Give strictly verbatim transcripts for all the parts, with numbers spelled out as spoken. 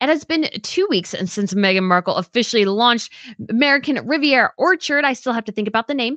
It has been two weeks since Meghan Markle officially launched American Riviera Orchard. I still have to think about the name.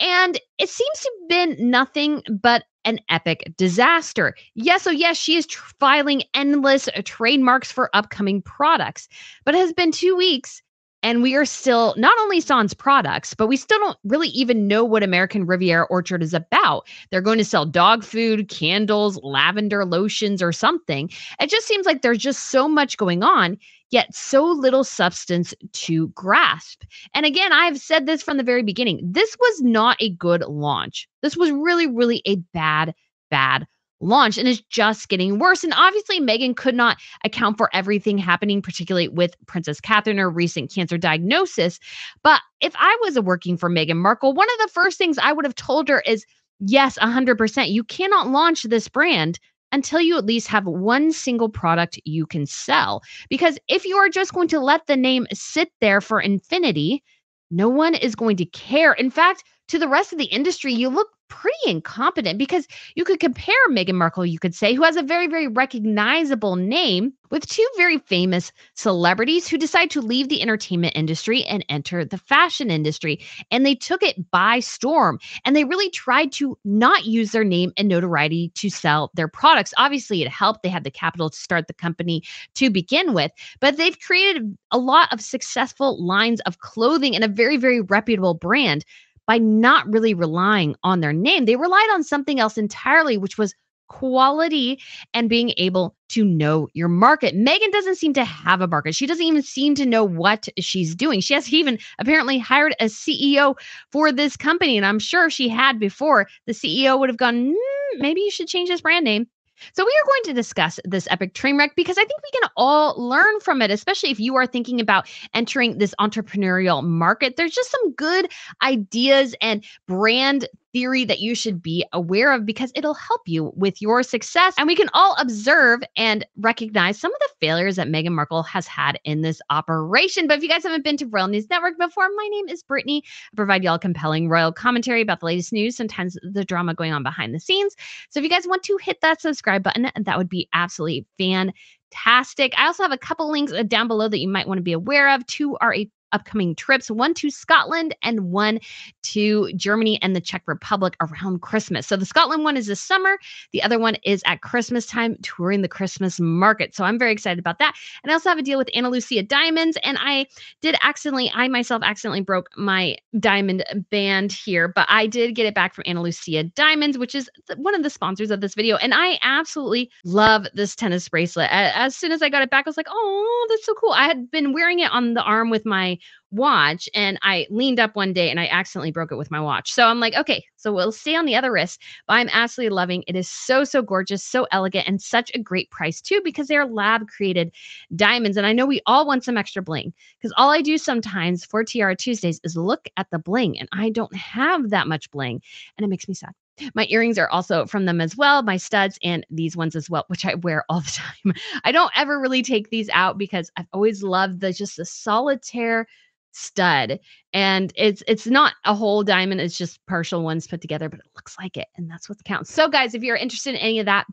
And it seems to have been nothing but an epic disaster. Yes, so yes, she is tr- filing endless trademarks for upcoming products. But it has been two weeks. And we are still, not only sans products, but we still don't really even know what American Riviera Orchard is about. They're going to sell dog food, candles, lavender lotions, or something. It just seems like there's just so much going on, yet so little substance to grasp. And again, I've said this from the very beginning. This was not a good launch. This was really, really a bad, bad launch. Launch and it's just getting worse. And obviously, Meghan could not account for everything happening, particularly with Princess Catherine, her recent cancer diagnosis. But if I was working for Meghan Markle, one of the first things I would have told her is, yes, one hundred percent, you cannot launch this brand until you at least have one single product you can sell. Because if you are just going to let the name sit there for infinity, no one is going to care. In fact, to the rest of the industry, you look pretty incompetent, because you could compare Meghan Markle, you could say, who has a very, very recognizable name, with two very famous celebrities who decide to leave the entertainment industry and enter the fashion industry. And they took it by storm. And they really tried to not use their name and notoriety to sell their products. Obviously, it helped. They had the capital to start the company to begin with. But they've created a lot of successful lines of clothing and a very, very reputable brand by not really relying on their name. They relied on something else entirely, which was quality and being able to know your market. Meghan doesn't seem to have a market. She doesn't even seem to know what she's doing. She has even apparently hired a C E O for this company. And I'm sure if she had before, the C E O would have gone, mm, maybe you should change this brand name. So we are going to discuss this epic train wreck because I think we can all learn from it, especially if you are thinking about entering this entrepreneurial market. There's just some good ideas and brand theory that you should be aware of because it'll help you with your success. And we can all observe and recognize some of the failures that Meghan Markle has had in this operation. But if you guys haven't been to Royal News Network before, my name is Brittany. I provide y'all compelling royal commentary about the latest news, sometimes the drama going on behind the scenes. So if you guys want to hit that subscribe button, that would be absolutely fantastic. I also have a couple links down below that you might want to be aware of. Two are a upcoming trips, one to Scotland and one to Germany and the Czech Republic around Christmas. So the Scotland one is this summer. The other one is at Christmas time, touring the Christmas market. So I'm very excited about that. And I also have a deal with Analucia Diamonds. And I did accidentally, I myself accidentally broke my diamond band here, but I did get it back from Analucia Diamonds, which is one of the sponsors of this video. And I absolutely love this tennis bracelet. As soon as I got it back, I was like, oh, that's so cool. I had been wearing it on the arm with my watch and I leaned up one day and I accidentally broke it with my watch. So I'm like, okay, so we'll stay on the other wrist, but I'm absolutely loving it. It is so, so gorgeous, so elegant, and such a great price too, because they're lab created diamonds. And I know we all want some extra bling, because all I do sometimes for Tiara Tuesdays is look at the bling, and I don't have that much bling and it makes me sad. My earrings are also from them as well, my studs and these ones as well, which I wear all the time. I don't ever really take these out because I've always loved the just the solitaire stud. And it's it's not a whole diamond, it's just partial ones put together, but it looks like it. And that's what counts. So guys, if you're interested in any of that,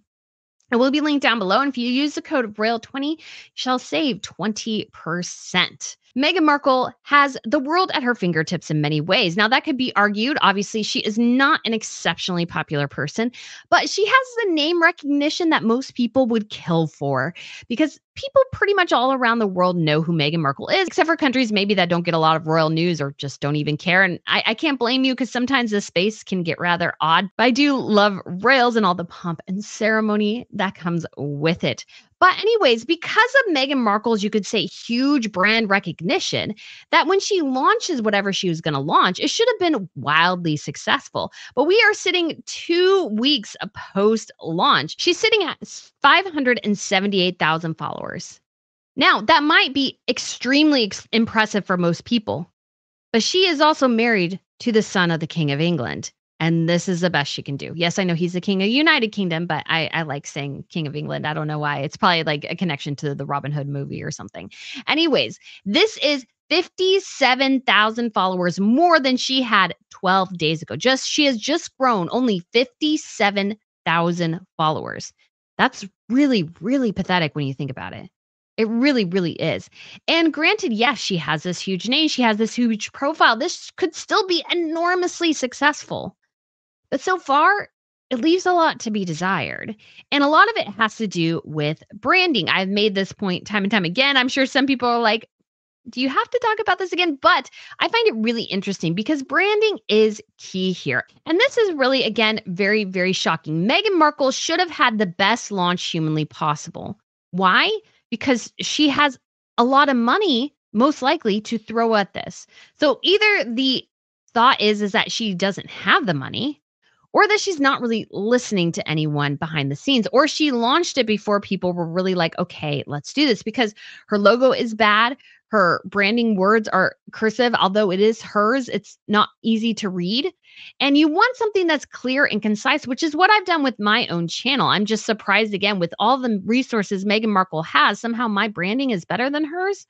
it will be linked down below. And if you use the code royal twenty, you shall save twenty percent. Meghan Markle has the world at her fingertips in many ways. Now, that could be argued. Obviously, she is not an exceptionally popular person, but she has the name recognition that most people would kill for, because people pretty much all around the world know who Meghan Markle is, except for countries maybe that don't get a lot of royal news or just don't even care. And I, I can't blame you, because sometimes this space can get rather odd. But I do love royals and all the pomp and ceremony that comes with it. But anyways, because of Meghan Markle's, you could say, huge brand recognition, that when she launches whatever she was going to launch, it should have been wildly successful. But we are sitting two weeks post-launch. She's sitting at five hundred seventy-eight thousand followers. Now, that might be extremely ex- impressive for most people, but she is also married to the son of the King of England. And this is the best she can do. Yes, I know he's the King of United Kingdom, but I, I like saying King of England. I don't know why. It's probably like a connection to the Robin Hood movie or something. Anyways, this is fifty-seven thousand followers more than she had twelve days ago. Just she has just grown only fifty-seven thousand followers. That's really, really pathetic when you think about it. It really, really is. And granted, yes, she has this huge name. She has this huge profile. This could still be enormously successful. But so far, it leaves a lot to be desired. And a lot of it has to do with branding. I've made this point time and time again. I'm sure some people are like, do you have to talk about this again? But I find it really interesting because branding is key here. And this is really, again, very, very shocking. Meghan Markle should have had the best launch humanly possible. Why? Because she has a lot of money, most likely, to throw at this. So either the thought is, is that she doesn't have the money, or that she's not really listening to anyone behind the scenes, or she launched it before people were really like, okay, let's do this, because her logo is bad. Her branding words are cursive, although it is hers. It's not easy to read. And you want something that's clear and concise, which is what I've done with my own channel. I'm just surprised, again, with all the resources Meghan Markle has, somehow my branding is better than hers.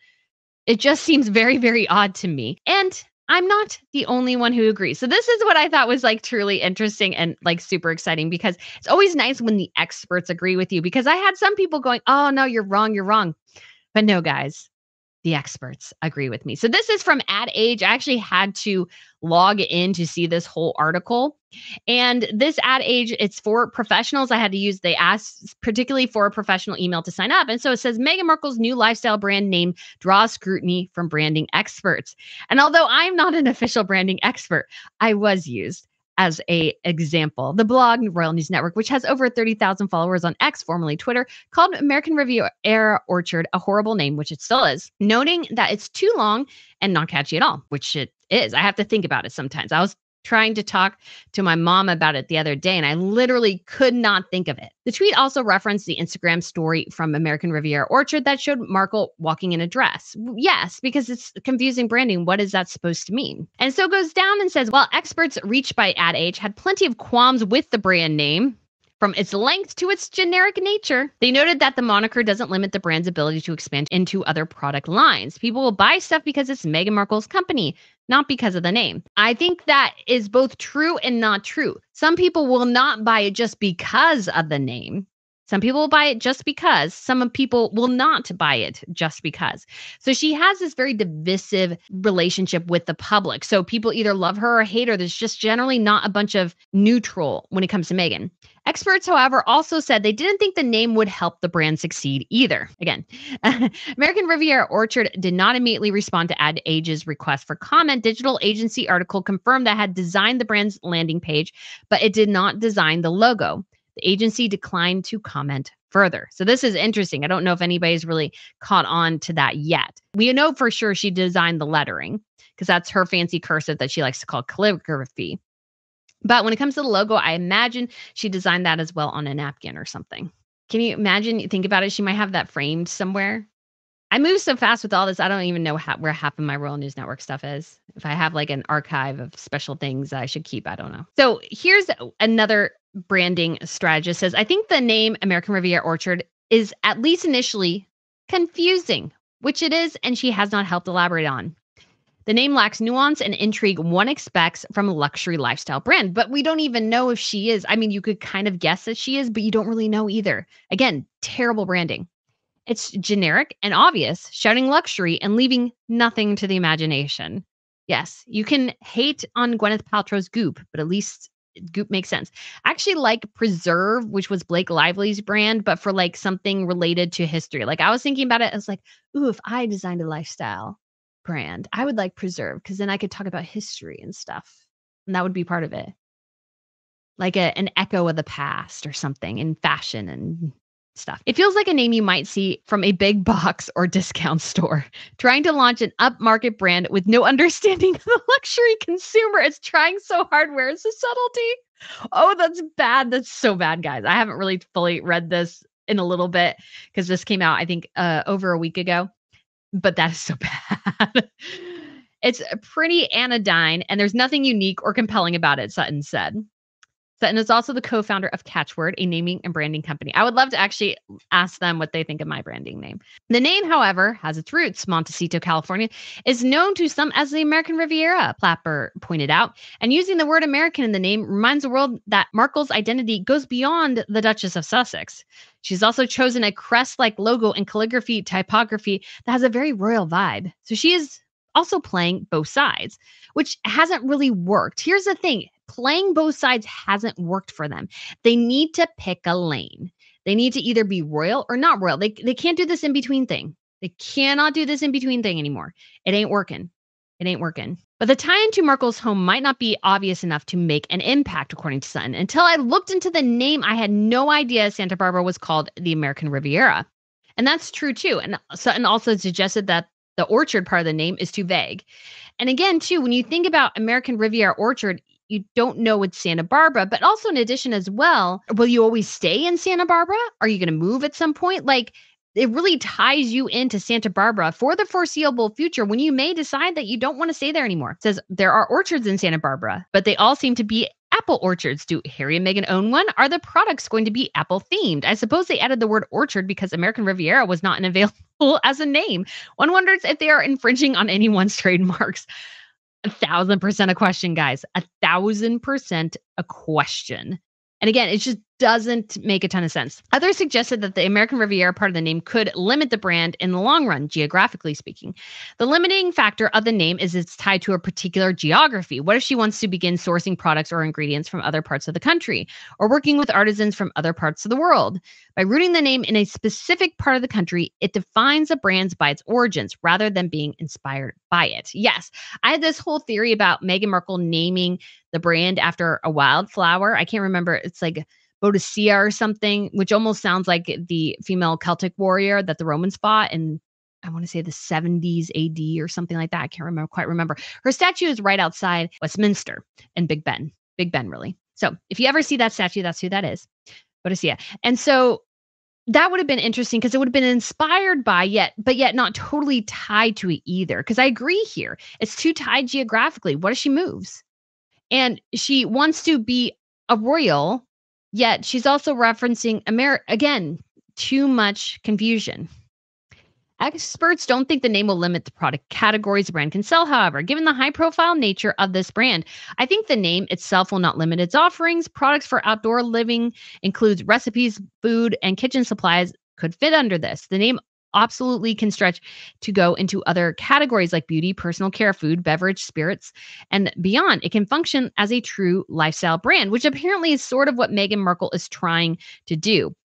It just seems very, very odd to me. And I'm not the only one who agrees. So this is what I thought was like truly interesting and like super exciting, because it's always nice when the experts agree with you, because I had some people going, oh, no, you're wrong, you're wrong. But no, guys, the experts agree with me. So this is from Ad Age. I actually had to log in to see this whole article. And this Ad Age, it's for professionals. I had to use, they asked particularly for a professional email to sign up. And so it says, Meghan Markle's new lifestyle brand name draws scrutiny from branding experts. And although I'm not an official branding expert, I was used as a example. The blog Royal News Network, which has over thirty thousand followers on X, formerly Twitter, called American Riviera Orchard a horrible name, which it still is, noting that it's too long and not catchy at all, which it is. I have to think about it sometimes. I was trying to talk to my mom about it the other day, and I literally could not think of it. The tweet also referenced the Instagram story from American Riviera Orchard that showed Markle walking in a dress. Yes, because it's confusing branding. What is that supposed to mean? And so it goes down and says, while experts reached by Ad Age had plenty of qualms with the brand name, from its length to its generic nature, they noted that the moniker doesn't limit the brand's ability to expand into other product lines. People will buy stuff because it's Meghan Markle's company, not because of the name. I think that is both true and not true. Some people will not buy it just because of the name. Some people will buy it just because. Some people will not buy it just because. So she has this very divisive relationship with the public. So people either love her or hate her. There's just generally not a bunch of neutral when it comes to Meghan. Experts, however, also said they didn't think the name would help the brand succeed either. Again, American Riviera Orchard did not immediately respond to Ad Age's request for comment. Digital agency article confirmed that had designed the brand's landing page, but it did not design the logo. The agency declined to comment further. So this is interesting. I don't know if anybody's really caught on to that yet. We know for sure she designed the lettering, because that's her fancy cursive that she likes to call calligraphy. But when it comes to the logo, I imagine she designed that as well on a napkin or something. Can you imagine? You think about it. She might have that framed somewhere. I move so fast with all this. I don't even know how, where half of my Royal News Network stuff is. If I have like an archive of special things I should keep, I don't know. So here's another branding strategist says, I think the name American Riviera Orchard is at least initially confusing, which it is, and she has not helped elaborate on. The name lacks nuance and intrigue one expects from a luxury lifestyle brand, but we don't even know if she is. I mean, you could kind of guess that she is, but you don't really know either. Again, terrible branding. It's generic and obvious, shouting luxury and leaving nothing to the imagination. Yes, you can hate on Gwyneth Paltrow's Goop, but at least Goop makes sense. I actually like Preserve, which was Blake Lively's brand, but for like something related to history. Like I was thinking about it, I was like, ooh, if I designed a lifestyle brand, I would like Preserve, because then I could talk about history and stuff, and that would be part of it, like a, an echo of the past or something in fashion and stuff. It feels like a name you might see from a big box or discount store. Trying to launch an upmarket brand with no understanding of the luxury consumer is trying so hard. Where is the subtlety? Oh, that's bad. That's so bad, guys. I haven't really fully read this in a little bit, because this came out, I think, uh, over a week ago. But that is so bad. It's pretty anodyne, and there's nothing unique or compelling about it, Sutton said. and is also the co-founder of Catchword, a naming and branding company. I would love to actually ask them what they think of my branding name. The name, however, has its roots. Montecito, California, is known to some as the American Riviera, Plapper pointed out. And using the word American in the name reminds the world that Markle's identity goes beyond the Duchess of Sussex. She's also chosen a crest-like logo and calligraphy typography that has a very royal vibe. So she is also playing both sides, which hasn't really worked. Here's the thing. Playing both sides hasn't worked for them. They need to pick a lane. They need to either be royal or not royal. They, they can't do this in-between thing. They cannot do this in-between thing anymore. It ain't working. It ain't working. But the tie-in to Markle's home might not be obvious enough to make an impact, according to Sutton. Until I looked into the name, I had no idea Santa Barbara was called the American Riviera. And that's true, too. And Sutton also suggested that the orchard part of the name is too vague. And again, too, when you think about American Riviera Orchard, you don't know with Santa Barbara, but also in addition as well, will you always stay in Santa Barbara? Are you going to move at some point? Like, it really ties you into Santa Barbara for the foreseeable future when you may decide that you don't want to stay there anymore. It says there are orchards in Santa Barbara, but they all seem to be apple orchards. Do Harry and Meghan own one? Are the products going to be apple themed? I suppose they added the word orchard because American Riviera was not available as a name. One wonders if they are infringing on anyone's trademarks. A thousand percent a question, guys. A thousand percent a question. And again, it just doesn't make a ton of sense. Others suggested that the American Riviera part of the name could limit the brand in the long run, geographically speaking. The limiting factor of the name is it's tied to a particular geography. What if she wants to begin sourcing products or ingredients from other parts of the country or working with artisans from other parts of the world? By rooting the name in a specific part of the country, it defines a brand by its origins rather than being inspired by it. Yes, I had this whole theory about Meghan Markle naming the brand after a wildflower. I can't remember. It's like Boadicea or something, which almost sounds like the female Celtic warrior that the Romans fought in, I want to say the seventies A D or something like that. I can't remember, quite remember. Her statue is right outside Westminster and Big Ben. Big Ben, really. So if you ever see that statue, that's who that is. Boadicea. And so that would have been interesting because it would have been inspired by yet, but yet not totally tied to it either. Because I agree here. It's too tied geographically. What if she moves? And she wants to be a royal. Yet she's also referencing America. Again, too much confusion. Experts don't think the name will limit the product categories the brand can sell, however. Given the high-profile nature of this brand, I think the name itself will not limit its offerings. Products for outdoor living includes recipes, food, and kitchen supplies could fit under this. The name absolutely can stretch to go into other categories like beauty, personal care, food, beverage, spirits, and beyond. It can function as a true lifestyle brand, which apparently is sort of what Meghan Markle is trying to do.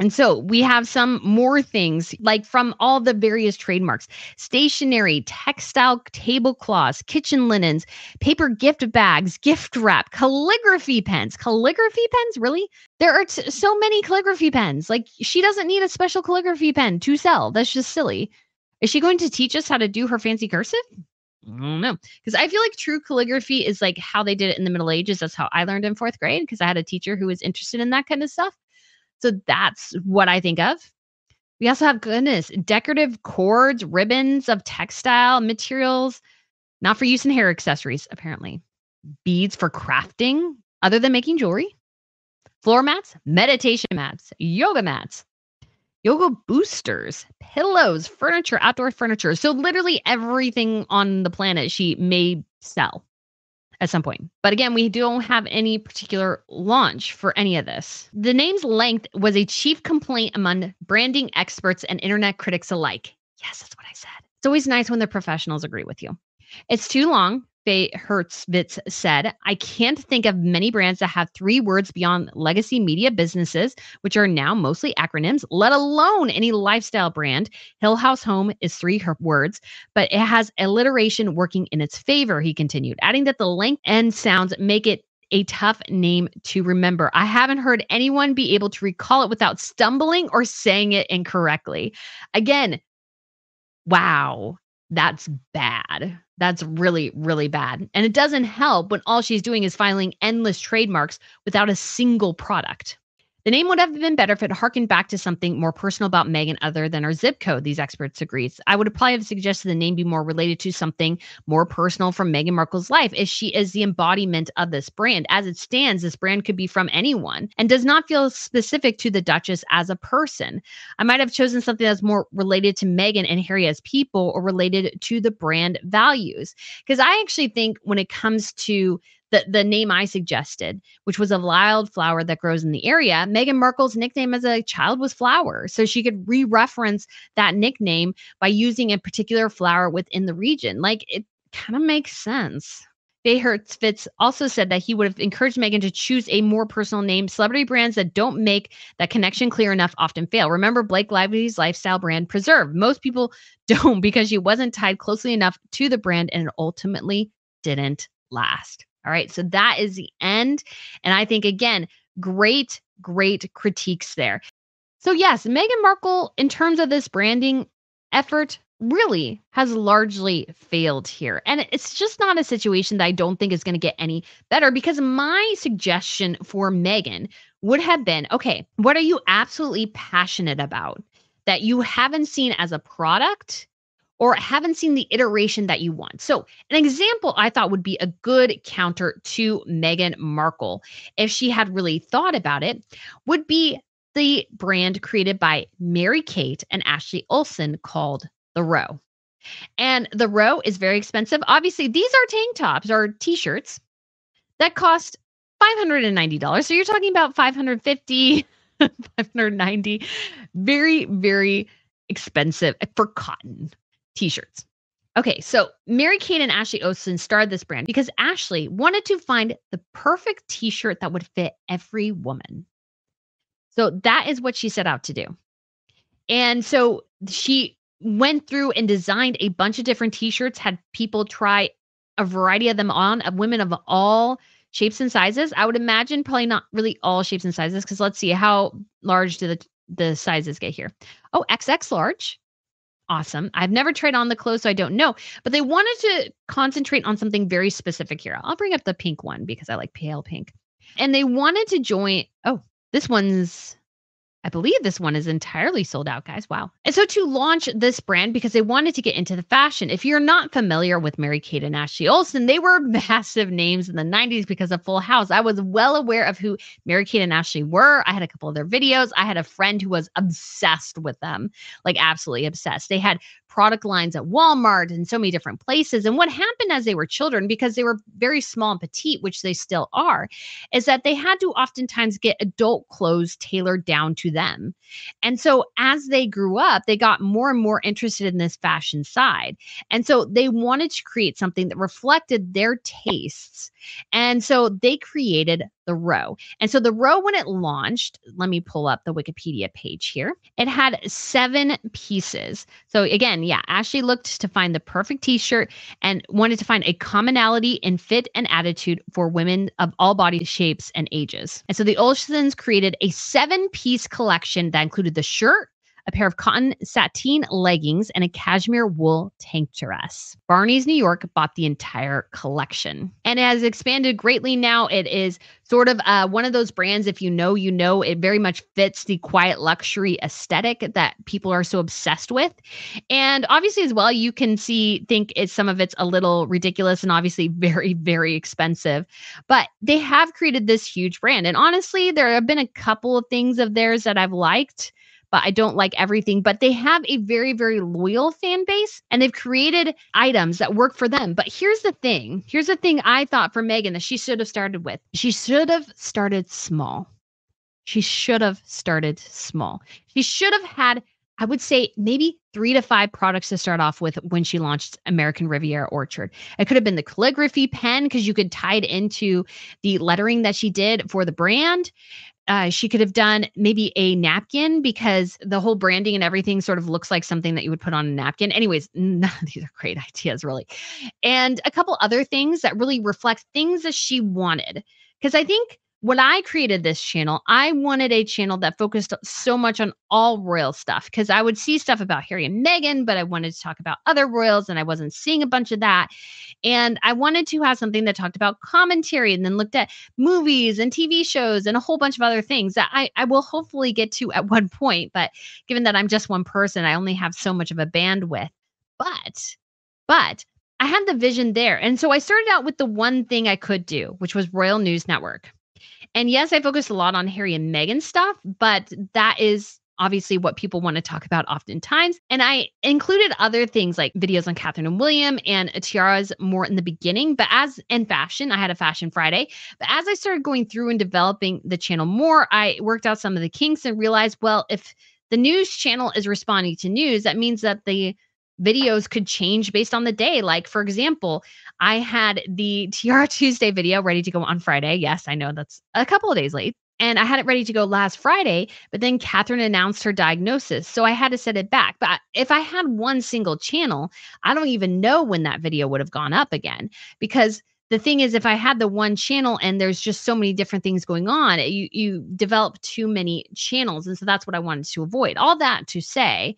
And so we have some more things like from all the various trademarks, stationery, textile tablecloths, kitchen linens, paper gift bags, gift wrap, calligraphy pens, calligraphy pens. Really? There are t- so many calligraphy pens. Like, she doesn't need a special calligraphy pen to sell. That's just silly. Is she going to teach us how to do her fancy cursive? I don't know. Because I feel like true calligraphy is like how they did it in the Middle Ages. That's how I learned in fourth grade because I had a teacher who was interested in that kind of stuff. So that's what I think of. We also have, goodness, decorative cords, ribbons of textile materials, not for use in hair accessories, apparently. Beads for crafting, other than making jewelry. Floor mats, meditation mats, yoga mats, yoga boosters, pillows, furniture, outdoor furniture. So literally everything on the planet she may sell at some point. But again, we don't have any particular launch for any of this. The name's length was a chief complaint among branding experts and internet critics alike. Yes, that's what I said. It's always nice when the professionals agree with you. It's too long, Faye Hertzwitz said. I can't think of many brands that have three words beyond legacy media businesses, which are now mostly acronyms, let alone any lifestyle brand. Hill House Home is three words, but it has alliteration working in its favor, he continued, adding that the length and sounds make it a tough name to remember. I haven't heard anyone be able to recall it without stumbling or saying it incorrectly. Again, wow. That's bad. That's really, really bad. And it doesn't help when all she's doing is filing endless trademarks without a single product. The name would have been better if it harkened back to something more personal about Meghan other than her zip code, these experts agree. I would probably have suggested the name be more related to something more personal from Meghan Markle's life, as she is the embodiment of this brand. As it stands, this brand could be from anyone and does not feel specific to the Duchess as a person. I might have chosen something that's more related to Meghan and Harry as people or related to the brand values. Because I actually think when it comes to The, the name I suggested, which was a wildflower that grows in the area, Meghan Markle's nickname as a child was Flower. So she could re-reference that nickname by using a particular flower within the region. Like, it kind of makes sense. Fitz also said that he would have encouraged Meghan to choose a more personal name. Celebrity brands that don't make that connection clear enough often fail. Remember Blake Lively's lifestyle brand Preserve. Most people don't because she wasn't tied closely enough to the brand and it ultimately didn't last. All right, so that is the end. And I think, again, great, great critiques there. So yes, Meghan Markle, in terms of this branding effort, really has largely failed here. And it's just not a situation that I don't think is going to get any better, because my suggestion for Meghan would have been, okay, what are you absolutely passionate about that you haven't seen as a product or haven't seen the iteration that you want? So an example I thought would be a good counter to Meghan Markle, if she had really thought about it, would be the brand created by Mary Kate and Ashley Olsen called The Row. And The Row is very expensive. Obviously, these are tank tops or t-shirts that cost five hundred ninety dollars. So you're talking about five hundred fifty dollars, five hundred ninety dollars, very, very expensive for cotton t-shirts. Okay, so Mary Kate and Ashley Olsen started this brand because Ashley wanted to find the perfect t-shirt that would fit every woman. So that is what she set out to do. And so she went through and designed a bunch of different t-shirts, had people try a variety of them on, of women of all shapes and sizes. I would imagine probably not really all shapes and sizes, because let's see, how large do the, the sizes get here? Oh, X X large. Awesome. I've never tried on the clothes, so I don't know. But they wanted to concentrate on something very specific here. I'll bring up the pink one because I like pale pink. And they wanted to join. Oh, this one's, I believe this one is entirely sold out, guys. Wow. And so to launch this brand, because they wanted to get into the fashion. If you're not familiar with Mary Kate and Ashley Olsen, they were massive names in the nineties because of Full House. I was well aware of who Mary Kate and Ashley were. I had a couple of their videos. I had a friend who was obsessed with them, like absolutely obsessed. They had product lines at Walmart and so many different places. And what happened as they were children, because they were very small and petite, which they still are, is that they had to oftentimes get adult clothes tailored down to them. And so as they grew up, they got more and more interested in this fashion side. And so they wanted to create something that reflected their tastes. And so they created The Row. And so The Row, when it launched, let me pull up the Wikipedia page here. It had seven pieces. So again, yeah, Ashley looked to find the perfect t-shirt and wanted to find a commonality in fit and attitude for women of all body shapes and ages. And so the Olsens created a seven-piece collection that included the shirt, a pair of cotton sateen leggings, and a cashmere wool tank dress. Barney's New York bought the entire collection. And it has expanded greatly now. It is sort of uh, one of those brands, if you know, you know, it very much fits the quiet luxury aesthetic that people are so obsessed with. And obviously as well, you can see, think it's, some of it's a little ridiculous and obviously very, very expensive. But they have created this huge brand. And honestly, there have been a couple of things of theirs that I've liked, but I don't like everything. But they have a very, very loyal fan base, and they've created items that work for them. But here's the thing. Here's the thing I thought for Meghan that she should have started with. She should have started small. She should have started small. She should have had, I would say, maybe three to five products to start off with when she launched American Riviera Orchard. It could have been the calligraphy pen, because you could tie it into the lettering that she did for the brand. Uh, she could have done maybe a napkin, because the whole branding and everything sort of looks like something that you would put on a napkin. Anyways, no, these are great ideas, really. And a couple other things that really reflect things that she wanted. Because I think when I created this channel, I wanted a channel that focused so much on all royal stuff, because I would see stuff about Harry and Meghan, but I wanted to talk about other royals and I wasn't seeing a bunch of that. And I wanted to have something that talked about commentary and then looked at movies and T V shows and a whole bunch of other things that I, I will hopefully get to at one point. But given that I'm just one person, I only have so much of a bandwidth. But, but I had the vision there. And so I started out with the one thing I could do, which was Royal News Network. And yes, I focused a lot on Harry and Meghan stuff, but that is obviously what people want to talk about oftentimes. And I included other things like videos on Catherine and William and tiaras more in the beginning, but as in fashion, I had a Fashion Friday. But as I started going through and developing the channel more, I worked out some of the kinks and realized, well, if the news channel is responding to news, that means that the videos could change based on the day. Like, for example, I had the Tiara Tuesday video ready to go on Friday. Yes, I know that's a couple of days late. And I had it ready to go last Friday, but then Catherine announced her diagnosis. So I had to set it back. But if I had one single channel, I don't even know when that video would have gone up again. Because the thing is, if I had the one channel and there's just so many different things going on, you, you develop too many channels. And so that's what I wanted to avoid. All that to say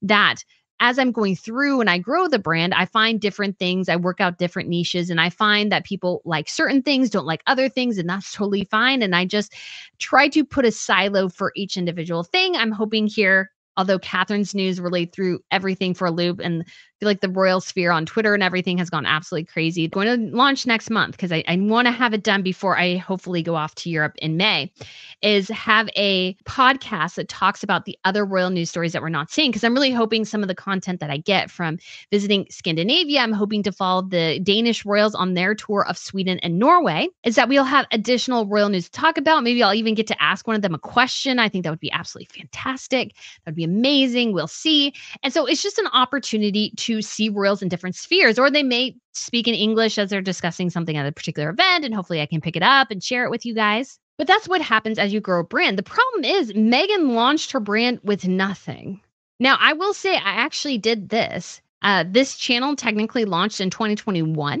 that as I'm going through and I grow the brand, I find different things, I work out different niches, and I find that people like certain things, don't like other things, and that's totally fine. And I just try to put a silo for each individual thing. I'm hoping here, although Catherine's news really threw everything for a loop, and I feel like the royal sphere on Twitter and everything has gone absolutely crazy. Going to launch next month, because I, I want to have it done before I hopefully go off to Europe in May, is have a podcast that talks about the other royal news stories that we're not seeing. Because I'm really hoping some of the content that I get from visiting Scandinavia, I'm hoping to follow the Danish royals on their tour of Sweden and Norway, is that we'll have additional royal news to talk about. Maybe I'll even get to ask one of them a question. I think that would be absolutely fantastic. That would be amazing. We'll see. And so it's just an opportunity to see royals in different spheres, or they may speak in English as they're discussing something at a particular event. And hopefully I can pick it up and share it with you guys. But that's what happens as you grow a brand. The problem is Meghan launched her brand with nothing. Now, I will say I actually did this. Uh, this channel technically launched in twenty twenty-one,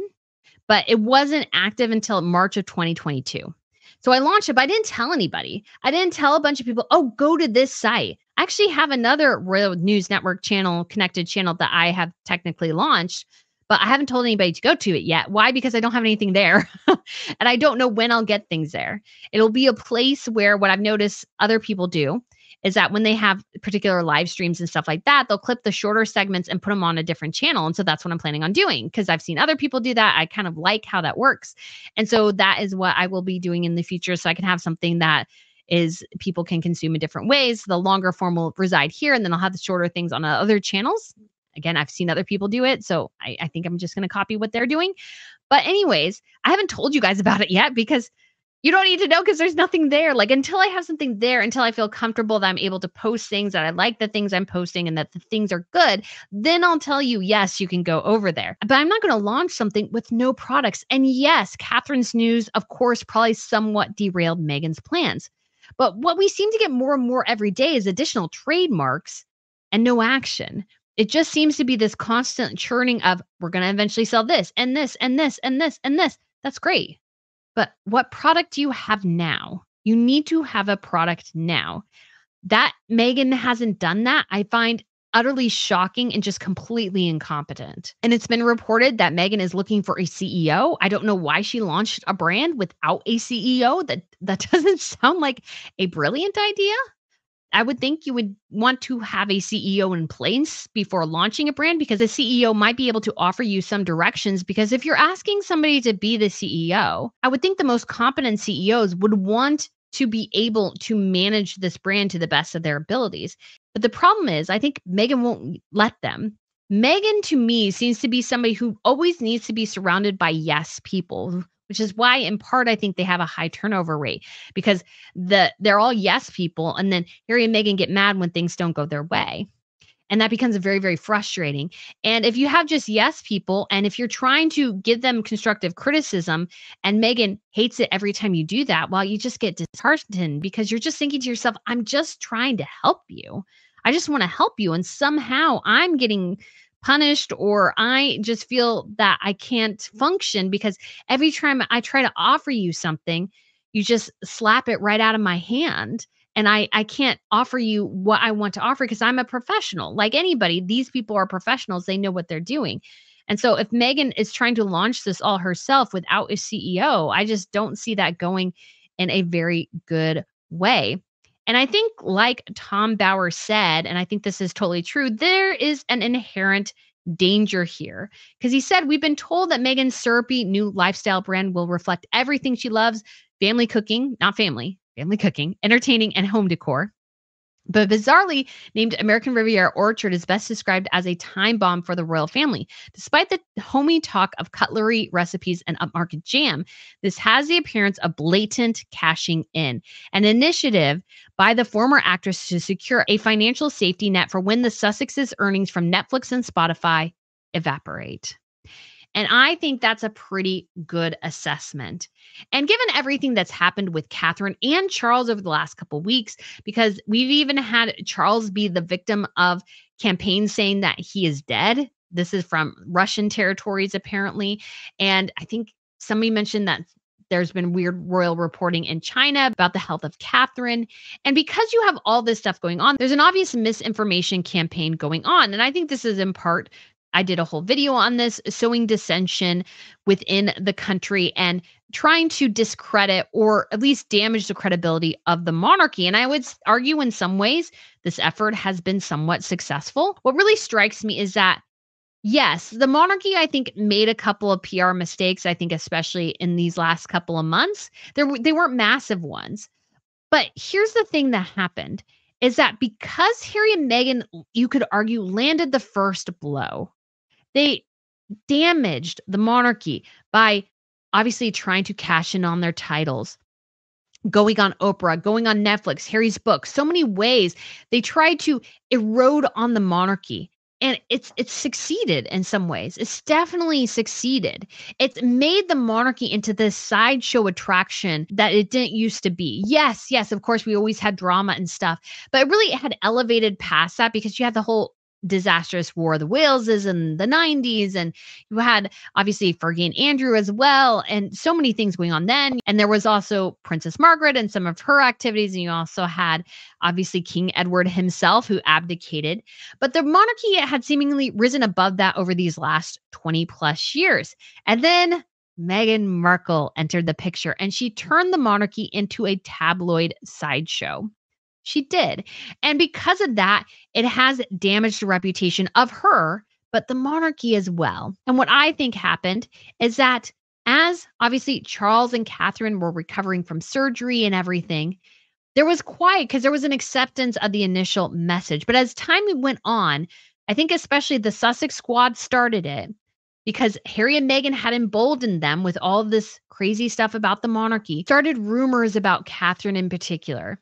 but it wasn't active until March of twenty twenty-two. So I launched it, but I didn't tell anybody. I didn't tell a bunch of people, oh, go to this site. I actually have another Royal News Network channel, connected channel that I have technically launched, but I haven't told anybody to go to it yet. Why? Because I don't have anything there and I don't know when I'll get things there. It'll be a place where what I've noticed other people do is that when they have particular live streams and stuff like that, they'll clip the shorter segments and put them on a different channel. And so that's what I'm planning on doing, because I've seen other people do that. I kind of like how that works. And so that is what I will be doing in the future, so I can have something that is people can consume in different ways. The longer form will reside here, and then I'll have the shorter things on other channels. Again, I've seen other people do it, so I, I think I'm just going to copy what they're doing. But anyways, I haven't told you guys about it yet, because you don't need to know, because there's nothing there. Like, until I have something there, until I feel comfortable that I'm able to post things, that I like the things I'm posting and that the things are good, then I'll tell you, yes, you can go over there. But I'm not going to launch something with no products. And yes, Catherine's news, of course, probably somewhat derailed Meghan's plans. But what we seem to get more and more every day is additional trademarks and no action. It just seems to be this constant churning of, we're going to eventually sell this and this and this and this and this. That's great. But what product do you have now? You need to have a product now. That Meghan hasn't done that, I find utterly shocking and just completely incompetent. And it's been reported that Meghan is looking for a C E O. I don't know why she launched a brand without a C E O. That that doesn't sound like a brilliant idea. I would think you would want to have a C E O in place before launching a brand, because the C E O might be able to offer you some directions. Because if you're asking somebody to be the C E O, I would think the most competent C E Os would want to be able to manage this brand to the best of their abilities. But the problem is, I think Meghan won't let them. Meghan, to me, seems to be somebody who always needs to be surrounded by yes people, which is why, in part, I think they have a high turnover rate, because the they're all yes people. And then Harry and Meghan get mad when things don't go their way. And that becomes very, very frustrating. And if you have just yes people, and if you're trying to give them constructive criticism, and Meghan hates it every time you do that, well, you just get disheartened, because you're just thinking to yourself, I'm just trying to help you. I just want to help you. And somehow I'm getting punished, or I just feel that I can't function because every time I try to offer you something, you just slap it right out of my hand. And I, I can't offer you what I want to offer because I'm a professional. Like anybody, these people are professionals. They know what they're doing. And so if Meghan is trying to launch this all herself without a C E O, I just don't see that going in a very good way. And I think, like Tom Bower said, and I think this is totally true, there is an inherent danger here. Because he said, we've been told that Meghan's syrupy new lifestyle brand will reflect everything she loves, family cooking, not family, family cooking, entertaining, and home decor. But bizarrely named American Riviera Orchard is best described as a time bomb for the royal family. Despite the homey talk of cutlery recipes and upmarket jam, this has the appearance of blatant cashing in, an initiative by the former actress to secure a financial safety net for when the Sussex's earnings from Netflix and Spotify evaporate. And I think that's a pretty good assessment. And given everything that's happened with Catherine and Charles over the last couple of weeks, because we've even had Charles be the victim of campaigns saying that he is dead. This is from Russian territories, apparently. And I think somebody mentioned that there's been weird royal reporting in China about the health of Catherine. And because you have all this stuff going on, there's an obvious misinformation campaign going on. And I think this is in part, I did a whole video on this, sowing dissension within the country and trying to discredit or at least damage the credibility of the monarchy. And I would argue in some ways, this effort has been somewhat successful. What really strikes me is that, yes, the monarchy, I think, made a couple of P R mistakes, I think, especially in these last couple of months. There, they weren't massive ones. But here's the thing that happened is that because Harry and Meghan, you could argue, landed the first blow, they damaged the monarchy by obviously trying to cash in on their titles, going on Oprah, going on Netflix, Harry's book, so many ways they tried to erode on the monarchy. And it's it's succeeded in some ways. It's definitely succeeded. It's made the monarchy into this sideshow attraction that it didn't used to be. Yes, yes, of course, we always had drama and stuff, but it really had elevated past that because you had the whole disastrous War of the Waleses in the nineties. And you had obviously Fergie and Andrew as well. And so many things going on then. And there was also Princess Margaret and some of her activities. And you also had obviously King Edward himself who abdicated. But the monarchy had seemingly risen above that over these last twenty plus years. And then Meghan Markle entered the picture and she turned the monarchy into a tabloid sideshow. She did. And because of that, it has damaged the reputation of her, but the monarchy as well. And what I think happened is that as obviously Charles and Catherine were recovering from surgery and everything, there was quiet because there was an acceptance of the initial message. But as time went on, I think especially the Sussex squad started it because Harry and Meghan had emboldened them with all this crazy stuff about the monarchy, started rumors about Catherine in particular.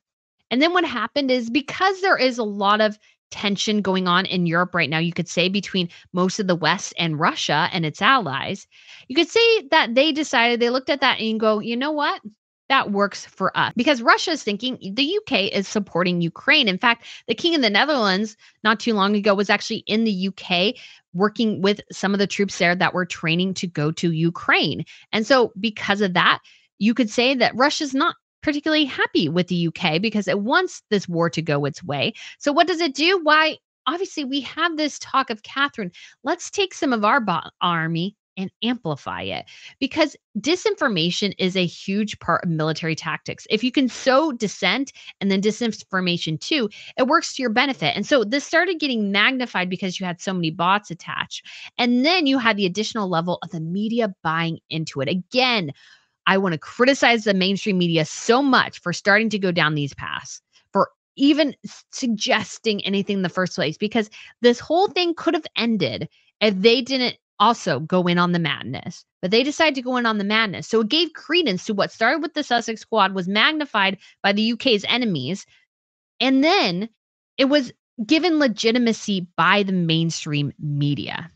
And then what happened is because there is a lot of tension going on in Europe right now, you could say between most of the West and Russia and its allies, you could say that they decided, they looked at that and go, you know what? That works for us. Because Russia is thinking the U K is supporting Ukraine. In fact, the King of the Netherlands not too long ago was actually in the U K working with some of the troops there that were training to go to Ukraine. And so because of that, you could say that Russia's not particularly happy with the U K because it wants this war to go its way. So what does it do? Why, obviously, we have this talk of Catherine. Let's take some of our bo- army and amplify it because disinformation is a huge part of military tactics. If you can sow dissent and then disinformation too, it works to your benefit. And so this started getting magnified because you had so many bots attached. And then you had the additional level of the media buying into it. Again, I want to criticize the mainstream media so much for starting to go down these paths, for even suggesting anything in the first place, because this whole thing could have ended if they didn't also go in on the madness. But they decided to go in on the madness. So it gave credence to what started with the Sussex squad, was magnified by the U K's enemies. And then it was given legitimacy by the mainstream media.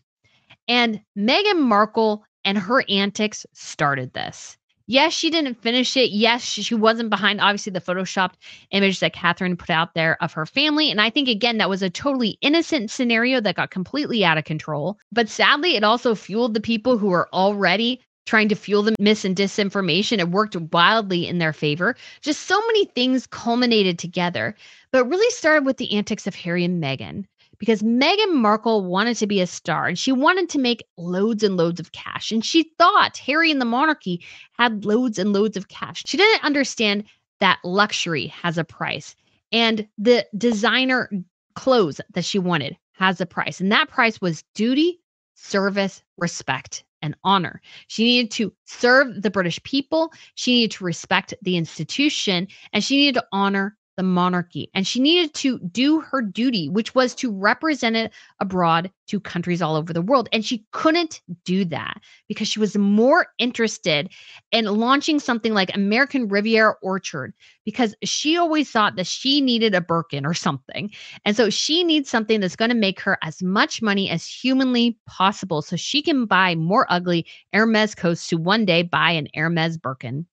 And Meghan Markle and her antics started this. Yes, she didn't finish it. Yes, she wasn't behind, obviously, the Photoshopped image that Catherine put out there of her family. And I think, again, that was a totally innocent scenario that got completely out of control. But sadly, it also fueled the people who are already trying to fuel the mis and disinformation. It worked wildly in their favor. Just so many things culminated together, but really started with the antics of Harry and Meghan, because Meghan Markle wanted to be a star and she wanted to make loads and loads of cash. And she thought Harry and the monarchy had loads and loads of cash. She didn't understand that luxury has a price, and the designer clothes that she wanted has a price. And that price was duty, service, respect, and honor. She needed to serve the British people. She needed to respect the institution, and she needed to honor the monarchy. And she needed to do her duty, which was to represent it abroad to countries all over the world. And she couldn't do that because she was more interested in launching something like American Riviera Orchard, because she always thought that she needed a Birkin or something. And so she needs something that's going to make her as much money as humanly possible so she can buy more ugly Hermes coats to one day buy an Hermes Birkin.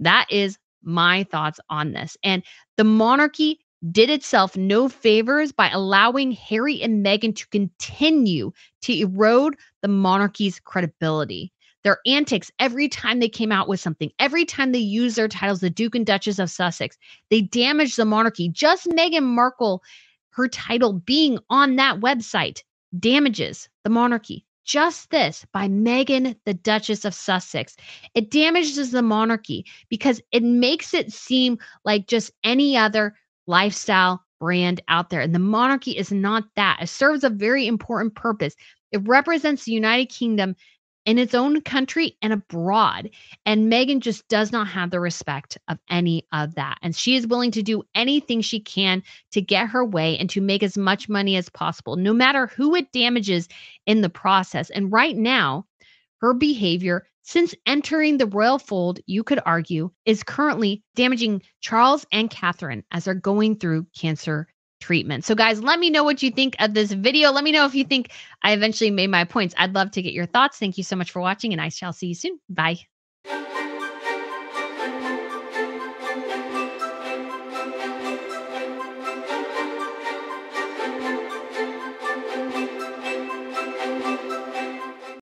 That is my thoughts on this. And the monarchy did itself no favors by allowing Harry and Meghan to continue to erode the monarchy's credibility. Their antics, every time they came out with something, every time they used their titles, the Duke and Duchess of Sussex, they damaged the monarchy. Just Meghan Markle, her title being on that website, damages the monarchy. Just this by Meghan, the Duchess of Sussex. It damages the monarchy because it makes it seem like just any other lifestyle brand out there. And the monarchy is not that. It serves a very important purpose. It represents the United Kingdom in its own country and abroad. And Meghan just does not have the respect of any of that. And she is willing to do anything she can to get her way and to make as much money as possible, no matter who it damages in the process. And right now, her behavior since entering the royal fold, you could argue, is currently damaging Charles and Catherine as they're going through cancer treatment. So guys, let me know what you think of this video. Let me know if you think I eventually made my points. I'd love to get your thoughts. Thank you so much for watching, and I shall see you soon. Bye.